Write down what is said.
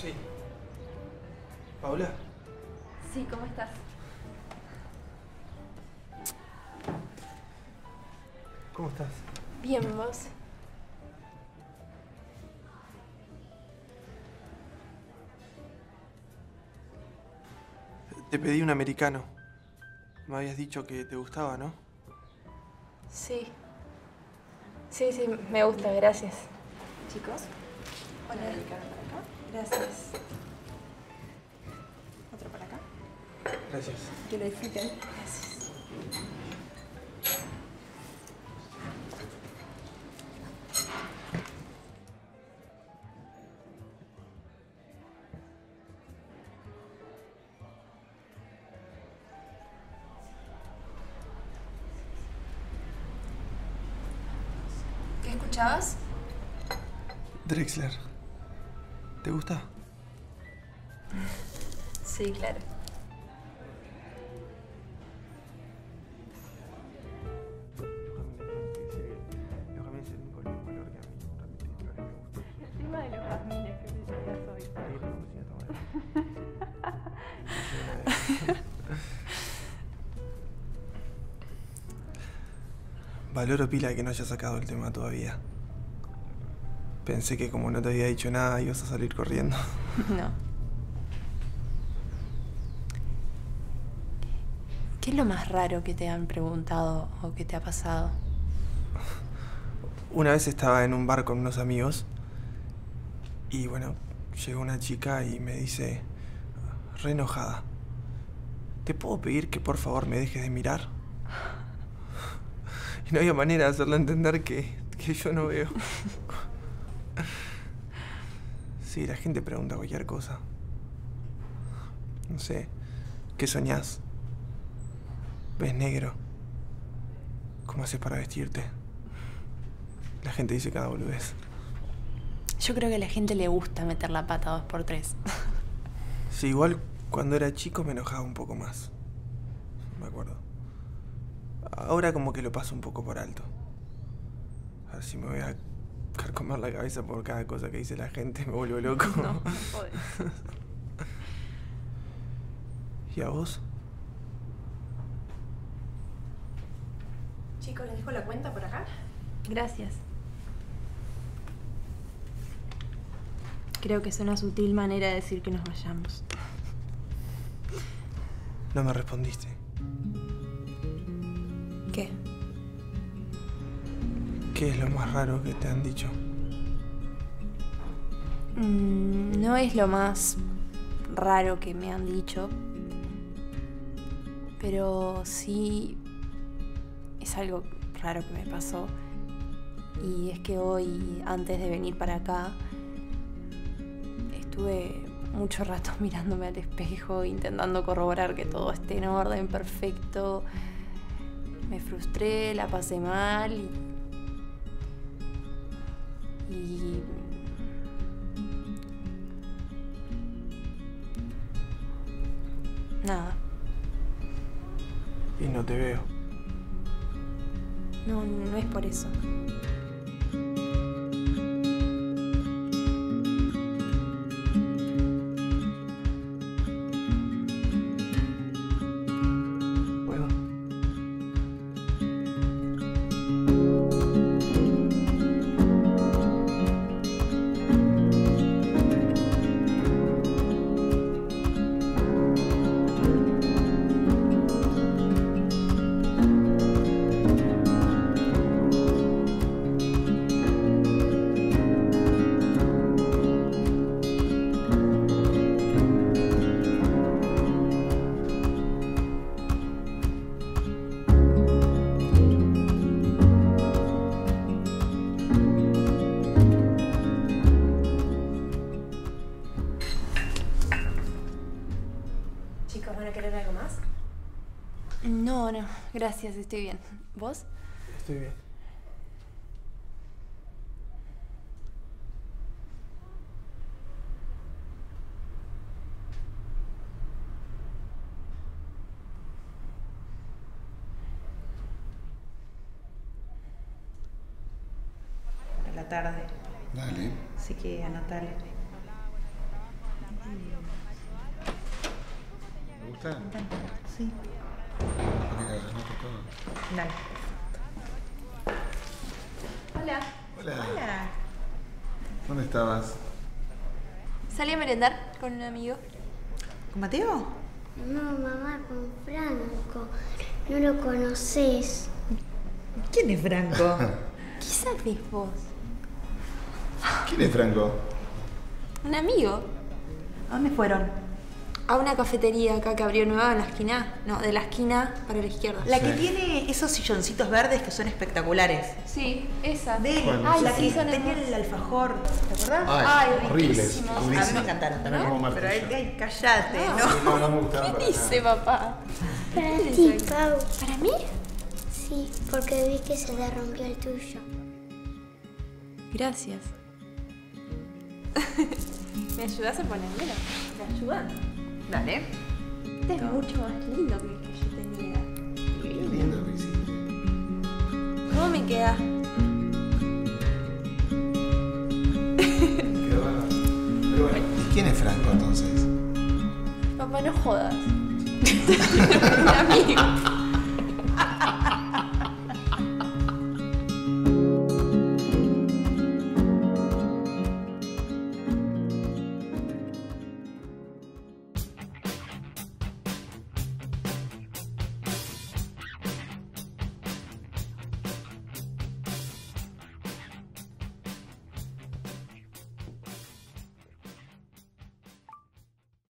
Sí. ¿Paula? Sí, ¿cómo estás? ¿Cómo estás? Bien, ¿vos? Te pedí un americano. Me habías dicho que te gustaba, ¿no? Sí. Sí, me gusta, gracias. Chicos, hola, americano para acá. Gracias. Otro para acá. Gracias. Que lo disfruten. Gracias. ¿Qué escuchabas? Drexler. ¿Te gusta? Sí, claro. Encima de los jazmines que me llegas hoy. Valoro pila que no haya sacado el tema todavía. Pensé que como no te había dicho nada, ibas a salir corriendo. No. ¿Qué es lo más raro que te han preguntado o que te ha pasado? Una vez estaba en un bar con unos amigos y, bueno, llegó una chica y me dice, re enojada, ¿te puedo pedir que por favor me dejes de mirar? Y no había manera de hacerla entender que yo no veo. Sí, la gente pregunta cualquier cosa. No sé, ¿qué soñás? ¿Ves negro? ¿Cómo haces para vestirte? La gente dice cada boludez. Yo creo que a la gente le gusta meter la pata 2x3. Sí, igual cuando era chico me enojaba un poco más. Me acuerdo. Ahora como que lo paso un poco por alto. A ver si me voy a carcomer la cabeza por cada cosa que dice la gente, me vuelvo loco. No, no podés. ¿Y a vos? Chicos, ¿les dejo la cuenta por acá? Gracias. Creo que es una sutil manera de decir que nos vayamos. No me respondiste. ¿Qué? ¿Qué es lo más raro que te han dicho? No es lo más raro que me han dicho, pero sí es algo raro que me pasó. Y es que hoy, antes de venir para acá, estuve mucho rato mirándome al espejo, intentando corroborar que todo esté en orden, perfecto. Me frustré, la pasé mal y nada. Y no te veo. No, no es por eso. No, gracias, estoy bien. ¿Vos? Estoy bien. A la tarde. Dale. Así que anotale. gustar. Sí. Mira, las noto todas. Dale. Hola. Hola. Hola. ¿Dónde estabas? Salí a merendar con un amigo. ¿Con Mateo? No, mamá, con Franco. No lo conoces. ¿Quién es Franco? ¿Qué sabes vos? ¿Quién es Franco? Un amigo. ¿A dónde fueron? A una cafetería acá que abrió nueva en la esquina. No, de la esquina para la izquierda. La que tiene esos silloncitos verdes que son espectaculares. Sí, esa. De la que tenía el alfajor. ¿Te acordás? Ay, horribles. A mí me encantaron también. Pero ahí callate, ¿no? No me gustaron. ¿Qué dice, papá? Para ti, Pau. ¿Para mí? Sí, porque vi que se le rompió el tuyo. Gracias. ¿Me ayudás a ponérmelo? ¿Me ayuda? Dale. Este es mucho más lindo que el que yo tenía. Qué lindo que hiciste. ¿Cómo me queda? Qué bárbaro. Pero bueno, ¿y quién es Franco entonces? Papá, no jodas. Un amigo.